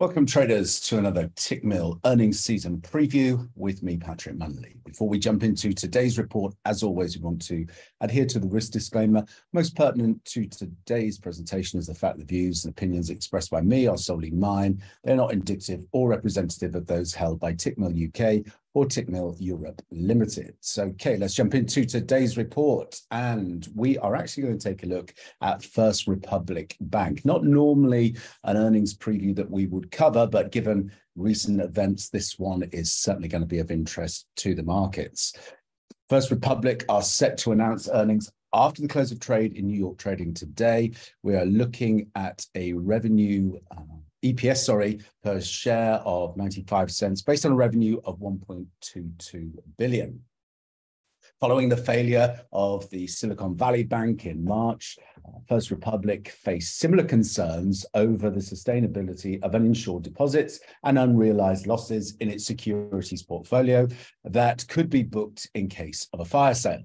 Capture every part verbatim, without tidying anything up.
Welcome, traders, to another Tickmill earnings season preview with me, Patrick Munnelly. Before we jump into today's report, as always, we want to adhere to the risk disclaimer. Most pertinent to today's presentation is the fact that views and opinions expressed by me are solely mine. They're not indicative or representative of those held by Tickmill U K or Tickmill Europe Limited. So, okay, let's jump into today's report. And we are actually going to take a look at First Republic Bank. Not normally an earnings preview that we would cover, but given recent events, this one is certainly going to be of interest to the markets. First Republic are set to announce earnings after the close of trade in New York trading today. We are looking at a revenue... Um, E P S, sorry, per share of ninety-five cents based on a revenue of one point two two billion. Following the failure of the Silicon Valley Bank in March, First Republic faced similar concerns over the sustainability of uninsured deposits and unrealized losses in its securities portfolio that could be booked in case of a fire sale.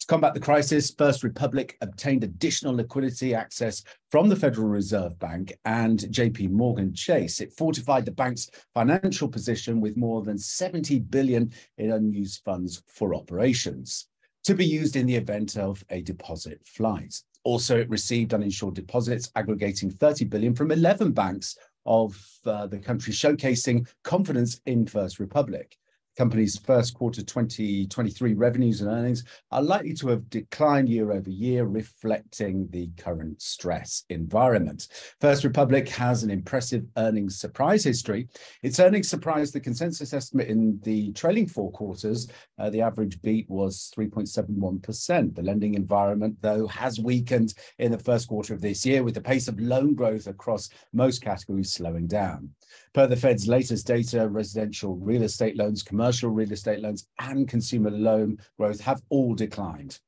To combat the crisis, First Republic obtained additional liquidity access from the Federal Reserve Bank and J P. Morgan Chase. It fortified the bank's financial position with more than seventy billion dollars in unused funds for operations to be used in the event of a deposit flight. Also, it received uninsured deposits aggregating thirty billion dollars from eleven banks of uh, the country, showcasing confidence in First Republic. Company's first quarter twenty twenty-three revenues and earnings are likely to have declined year over year, reflecting the current stress environment. First Republic has an impressive earnings surprise history. Its earnings surprised the consensus estimate in the trailing four quarters. Uh, the average beat was three point seven one percent. The lending environment, though, has weakened in the first quarter of this year, with the pace of loan growth across most categories slowing down. Per the Fed's latest data, residential real estate loans, commercial real estate loans, and consumer loan growth have all declined.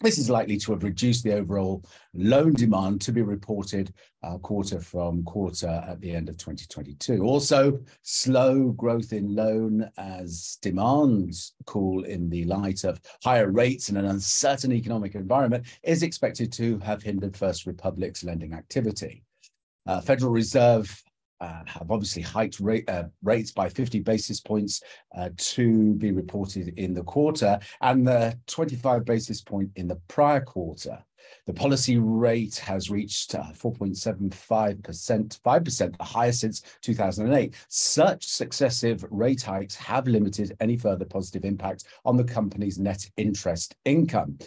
This is likely to have reduced the overall loan demand to be reported uh, quarter from quarter at the end of twenty twenty-two. Also, slow growth in loan as demands cool in the light of higher rates and an uncertain economic environment is expected to have hindered First Republic's lending activity. Uh, Federal Reserve Uh, have obviously hiked rate, uh, rates by fifty basis points uh, to be reported in the quarter, and the twenty-five basis point in the prior quarter. The policy rate has reached uh, four point seven five percent, five percent, the highest since two thousand eight. Such successive rate hikes have limited any further positive impact on the company's net interest income.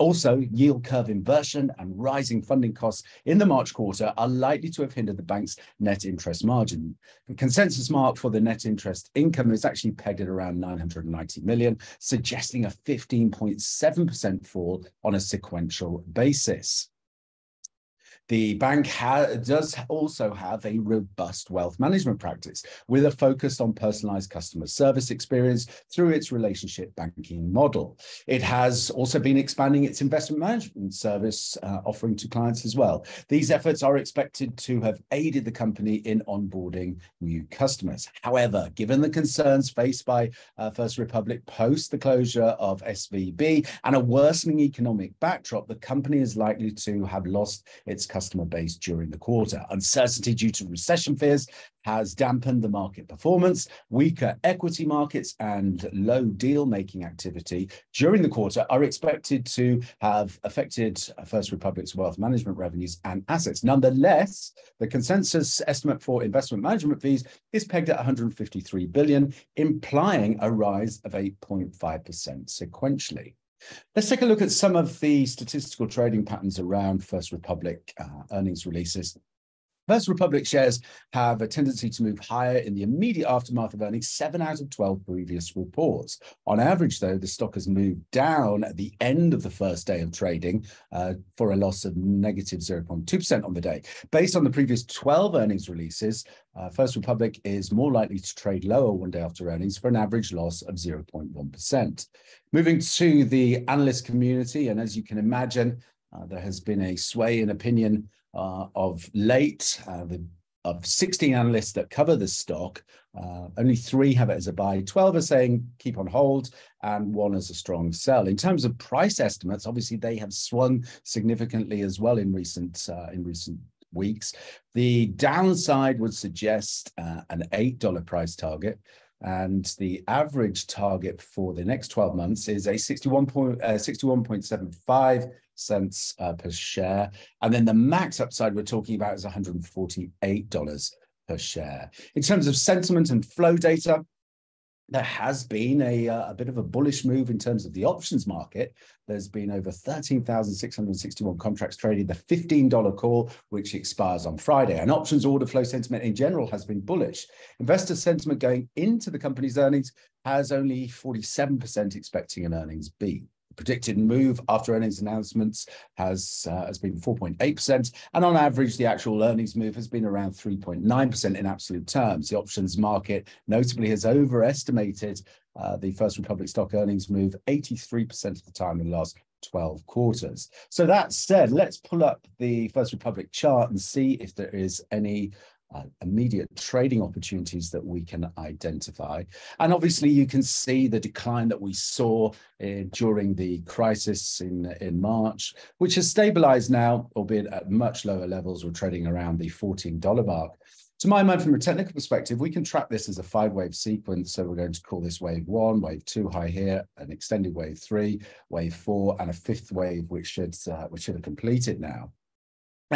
Also, yield curve inversion and rising funding costs in the March quarter are likely to have hindered the bank's net interest margin. The consensus mark for the net interest income is actually pegged at around nine hundred ninety million dollars, suggesting a fifteen point seven percent fall on a sequential basis. The bank ha- does also have a robust wealth management practice with a focus on personalized customer service experience through its relationship banking model. It has also been expanding its investment management service uh, offering to clients as well. These efforts are expected to have aided the company in onboarding new customers. However, given the concerns faced by uh, First Republic post the closure of S V B and a worsening economic backdrop, the company is likely to have lost its customer base during the quarter. Uncertainty due to recession fears has dampened the market performance. Weaker equity markets and low deal-making activity during the quarter are expected to have affected First Republic's wealth management revenues and assets. Nonetheless, the consensus estimate for investment management fees is pegged at one hundred fifty-three billion dollars, implying a rise of eight point five percent sequentially. Let's take a look at some of the statistical trading patterns around First Republic uh, earnings releases. First Republic shares have a tendency to move higher in the immediate aftermath of earnings, seven out of twelve previous reports. On average, though, the stock has moved down at the end of the first day of trading uh, for a loss of negative zero point two percent on the day. Based on the previous twelve earnings releases, uh, First Republic is more likely to trade lower one day after earnings for an average loss of zero point one percent. Moving to the analyst community, and as you can imagine, uh, there has been a sway in opinion Uh, of late, uh, the, of sixteen analysts that cover the stock, uh, only three have it as a buy, twelve are saying keep on hold, and one as a strong sell. In terms of price estimates, obviously they have swung significantly as well in recent uh, in recent weeks. The downside would suggest uh, an eight dollar price target, and the average target for the next twelve months is a sixty-one point seven five cents uh, per share. And then the max upside we're talking about is one hundred forty-eight dollars per share. In terms of sentiment and flow data, there has been a, uh, a bit of a bullish move in terms of the options market. There's been over thirteen thousand six hundred sixty-one contracts traded, the fifteen dollar call, which expires on Friday. And options order flow sentiment in general has been bullish. Investor sentiment going into the company's earnings has only forty-seven percent expecting an earnings beat. The predicted move after earnings announcements has, uh, has been four point eight percent. And on average, the actual earnings move has been around three point nine percent in absolute terms. The options market notably has overestimated uh, the First Republic stock earnings move eighty-three percent of the time in the last twelve quarters. So that said, let's pull up the First Republic chart and see if there is any Uh, immediate trading opportunities that we can identify. And obviously you can see the decline that we saw uh, during the crisis in, in March, which has stabilized now, albeit at much lower levels. We're trading around the fourteen dollar mark. To my mind, from a technical perspective, we can track this as a five-wave sequence. So we're going to call this wave one, wave two high here, an extended wave three, wave four, and a fifth wave, which should, uh, which should have completed now.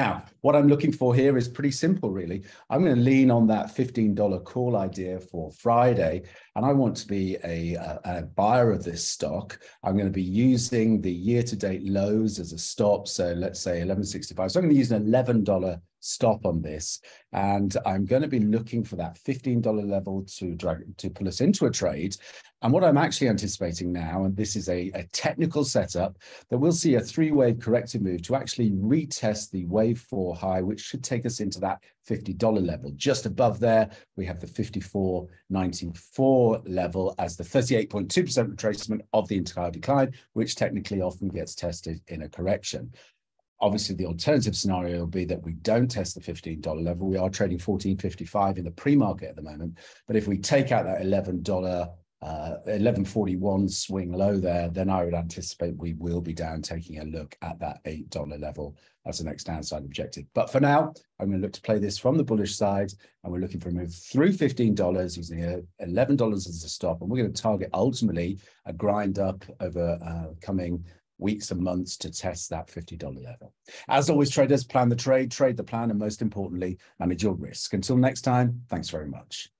Now, what I'm looking for here is pretty simple, really. I'm going to lean on that fifteen dollar call idea for Friday, and I want to be a, a, a buyer of this stock. I'm going to be using the year-to-date lows as a stop, so let's say eleven sixty-five. So I'm going to use an eleven dollar stop on this, and I'm going to be looking for that fifteen dollar level to drag to pull us into a trade. And what I'm actually anticipating now, and this is a, a technical setup, that we'll see a three-wave corrective move to actually retest the wave four high, which should take us into that fifty dollar level. Just above there, we have the fifty-four ninety-four level as the thirty-eight point two percent retracement of the entire decline, which technically often gets tested in a correction. Obviously, the alternative scenario will be that we don't test the fifteen dollar level. We are trading fourteen fifty-five in the pre-market at the moment. But if we take out that eleven dollar, uh, eleven forty-one swing low there, then I would anticipate we will be down taking a look at that eight dollar level as the next downside objective. But for now, I'm going to look to play this from the bullish side. And we're looking for a move through fifteen dollars using eleven dollars as a stop. And we're going to target ultimately a grind up over uh, coming weeks and months to test that fifty dollar level. As always, traders, plan the trade, trade the plan, and most importantly, manage your risk. Until next time, thanks very much.